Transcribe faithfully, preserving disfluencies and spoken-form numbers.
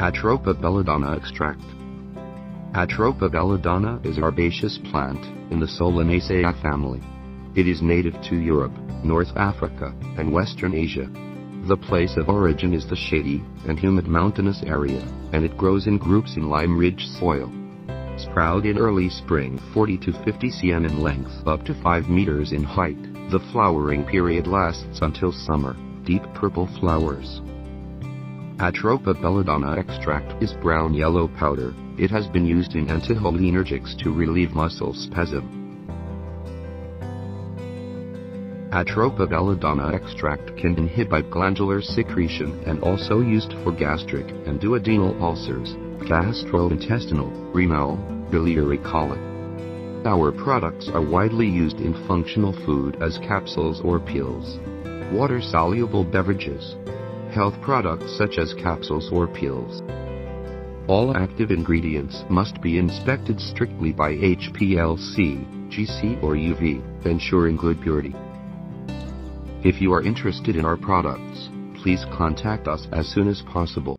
Atropa belladonna extract. Atropa belladonna is a herbaceous plant in the Solanaceae family. It is native to Europe, North Africa, and Western Asia. The place of origin is the shady and humid mountainous area, and it grows in groups in lime-rich soil. Sprout in early spring forty to fifty centimeters in length, up to five meters in height. The flowering period lasts until summer, deep purple flowers. Atropa belladonna extract is brown-yellow powder. It has been used in anticholinergics to relieve muscle spasm. Atropa belladonna extract can inhibit glandular secretion and also used for gastric and duodenal ulcers, gastrointestinal, renal, biliary colic. Our products are widely used in functional food as capsules or pills, water-soluble beverages, health products such as capsules or pills. All active ingredients must be inspected strictly by H P L C, G C or U V, ensuring good purity. If you are interested in our products, please contact us as soon as possible.